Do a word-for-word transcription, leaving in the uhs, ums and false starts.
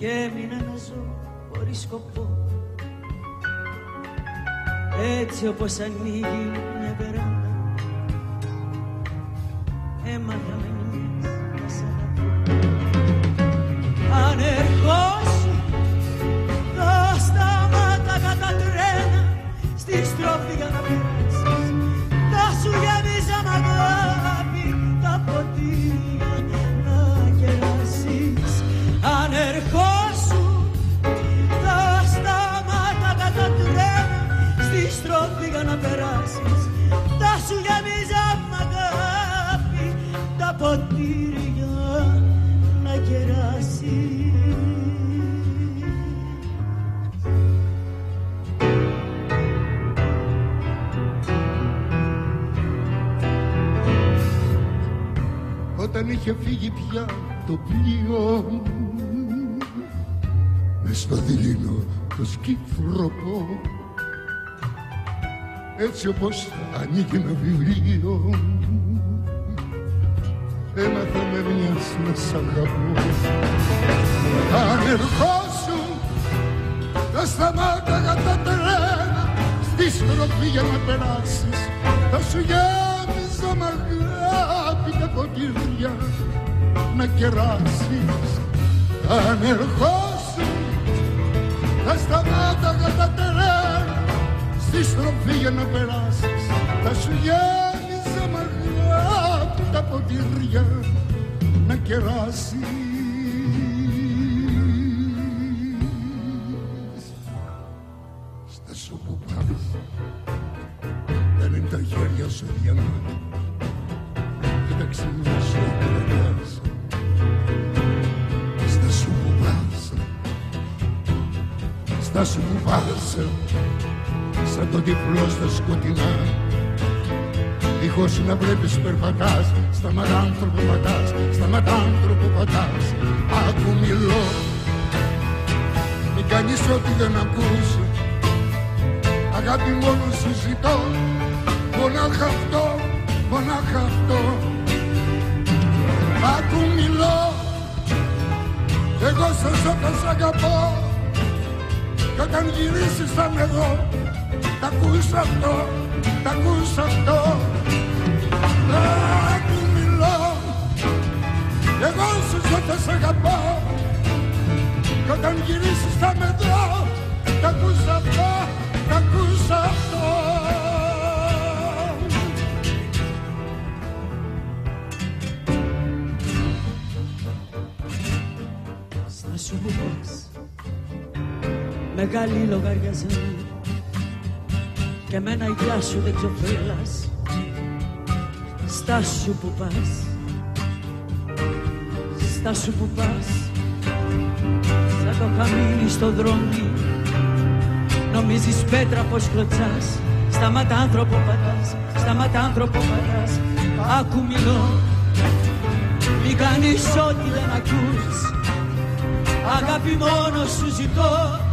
και έμεινα να ζω χωρίς σκοπό. Έτσι όπως ανοίγει μια βεράντα, έμαθα με νυμίες να σ' αγαπώ. Αν ερχόσουν τα σταμάτα κατά τρένα, στη στροφή για να πέρασεις, θα σου γεμίζαν αγάπη τα ποτήρια να κεράσεις. Αν ερχόσουν τα σταμάτα κατά τρένα, στη στροφή για να περάσεις, θα σου γεμίζαν αγάπη τα ποτήρια να κεράσεις. Όταν είχε φύγει πια το πλοίο μου μες στο δειλινό το σκύφροπο, έτσι όπως ανοίγει ένα βιβλίο μου, έμαθα με μιας να σ' αγαπώ. Αν ερχόσουν τα σταμάτα κατά τρένα, στη στροφή για να περάσεις, θα σου γέμιζα μ' αγάπη τα ποτήρια να κεράσεις. Αν ερχόσουν τα σταμάτα κατά τρένα, στη στροφή για να περάσεις, θα σου γέμιζα μ' αγάπη τα ποτήρια να κεράσεις. Σε διαμάτι και τα ξύλινα σου εγκραγιάζα, στα σου που πάσα, στα σου που πάσα, σαν το τυφλό στα σκοτεινά, δίχως να βλέπεις περπατάς, σταματάνθρωπο πατάς, σταματάνθρωπο πατάς. Άκου μιλώ, μη κάνεις ό,τι δεν ακούς, αγάπη μόνο σου ζητώ, μονάχα αυτό, μονάχα αυτό. Άκου μιλώ, εγώ σε ζω, θα σ' αγαπώ, κι όταν γυρίσεις σαν εγώ, τ' ακούς αυτό, τ' ακούς αυτό. Άκου μιλώ, εγώ σε ζω, θα σ' αγαπώ, κι όταν γυρίσεις σαν εγώ, τ' ακούς αυτό, τ' ακούς αυτό. Στάσου που πας, μεγάλη λογαριαζέ, και μένα γεια σου δεν ξοφύλας. Στάσου που πας, στάσου που πας, σαν το χαμήλι στο δρόμι, νομίζεις πέτρα πως κλωτσάς, σταμάτα άνθρωπο πατάς, σταμάτα άνθρωπο πατάς. Άκου μιλώ, μη κάνεις ό,τι δεν ακούς, αγάπη μόνο σου ζητώ,